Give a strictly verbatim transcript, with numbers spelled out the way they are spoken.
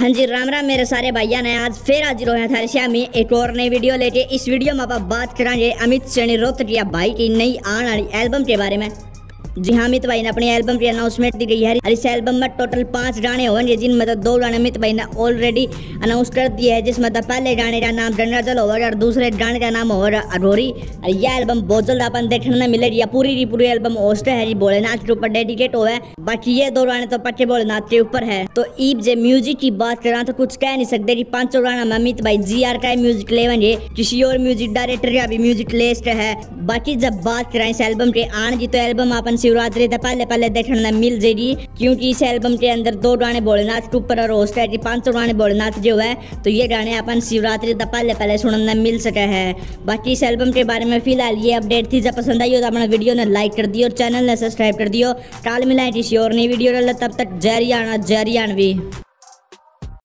हाँ जी राम राम मेरे सारे भाइयों ने आज फिर हाजिर होया थारे सामने एक और नई वीडियो लेके। इस वीडियो में आप बात करांगे अमित सैनी रोहतकिया भाई की नई आने वाली एल्बम के बारे में। जी हाँ, अमित भाई ने अपनी एल्बम की अनाउंसमेंट दी गई है। इस एल्बम में टोटल पांच गाने होंगे, जिनमें तो दो गाने अमित भाई ने ऑलरेडी अनाउंस कर दिए है, जिसमें तो पहले गाने का नाम गंगाजल होगा और दूसरे गाने का नाम होगा अघोरी। और यह एल्बम बहुत जल्द अपन देखने मिलेगी। पूरी की पूरी एल्बम होस्ट है भोलेनाथ के ऊपर डेडिकेट हो है, बाकी ये दो गाने तो पक्के भोलेनाथ के ऊपर है। तो ईब जे म्यूजिक की बात करें तो कुछ कह नहीं सकते कि पांचों गाना में अमित भाई जी आर का म्यूजिक लेवेंगे, किसी और म्यूजिक डायरेक्टर का भी म्यूजिक लिस्ट है। बाकी जब बात करें इस एल्बम के आने की तो एल्बम अपन शिवरात्रि तक पहले पहले देखने मिल जाएगी, क्योंकि इस एल्बम के अंदर दो गाने भोलेनाथ के ऊपर और होस्ट है कि पांच सौ गाने भोलेनाथ जो है, तो ये गाने अपन शिवरात्रि तक पहले पहले सुनने मिल सके हैं। बाकी इस एल्बम के बारे में फिलहाल ये अपडेट थी। जब पसंद आई हो तो अपना वीडियो ने लाइक कर दियो, चैनल ने सब्सक्राइब कर दियो। काल मिलाए किसी और नई वीडियो डाल, तब तक जय हरियाणा जय हरियाणवी।